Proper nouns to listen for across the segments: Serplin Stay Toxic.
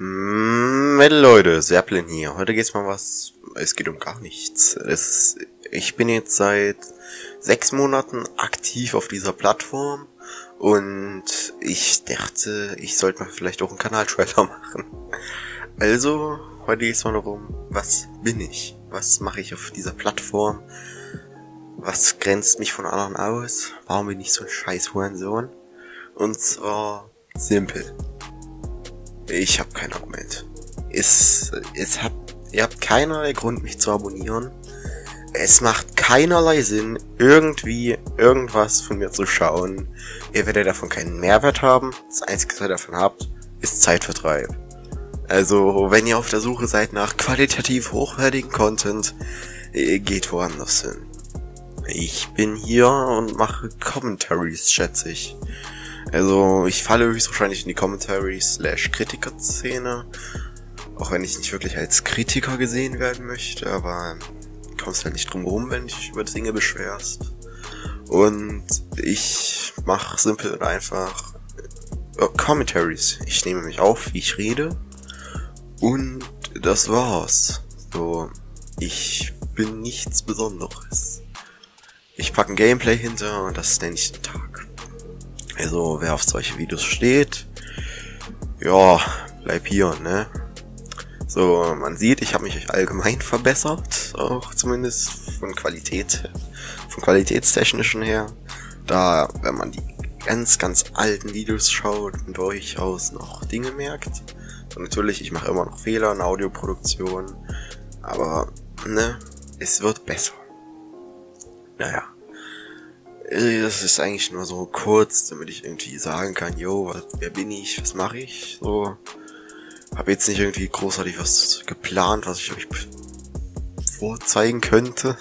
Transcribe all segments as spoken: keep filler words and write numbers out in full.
Mmm, Leute, Serplin hier. Heute geht's mal was. Es geht um gar nichts. Es, ich bin jetzt seit sechs Monaten aktiv auf dieser Plattform und ich dachte, ich sollte mal vielleicht auch einen Kanaltrailer machen. Also, heute geht's mal darum, was bin ich? Was mache ich auf dieser Plattform? Was grenzt mich von anderen aus? Warum bin ich so ein scheiß Hurensohn? Und zwar simpel. Ich habe kein Argument. Es, es hat, ihr habt keinerlei Grund, mich zu abonnieren. Es macht keinerlei Sinn, irgendwie irgendwas von mir zu schauen. Ihr werdet davon keinen Mehrwert haben. Das Einzige, was ihr davon habt, ist Zeitvertreib. Also, wenn ihr auf der Suche seid nach qualitativ hochwertigen Content, geht woanders hin. Ich bin hier und mache Commentaries, schätze ich. Also, ich falle höchstwahrscheinlich in die Commentary-slash-Kritiker-Szene. Auch wenn ich nicht wirklich als Kritiker gesehen werden möchte, aber du kommst halt nicht drum rum, wenn du dich über Dinge beschwerst. Und ich mache simpel und einfach äh, Commentaries. Ich nehme mich auf, wie ich rede. Und das war's. So, ich bin nichts Besonderes. Ich packe ein Gameplay hinter und das nenne ich den Tag. Also, wer auf solche Videos steht, ja, bleib hier, ne? So, man sieht, ich habe mich allgemein verbessert, auch zumindest von Qualität, von qualitätstechnischen her. Da, wenn man die ganz, ganz alten Videos schaut, man durchaus noch Dinge merkt. Und natürlich, ich mache immer noch Fehler in Audioproduktion, aber, ne, es wird besser. Naja. Das ist eigentlich nur so kurz, damit ich irgendwie sagen kann, yo, was, wer bin ich, was mache ich, so. Hab jetzt nicht irgendwie großartig was geplant, was ich euch vorzeigen könnte.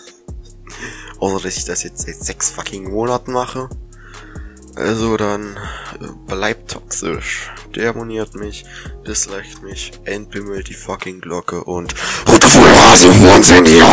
Außer, dass ich das jetzt seit sechs fucking Monaten mache. Also dann, bleibt toxisch, demoniert mich, disliked mich, entbimmelt die fucking Glocke und... Ruttevoll Hase, wo sind die?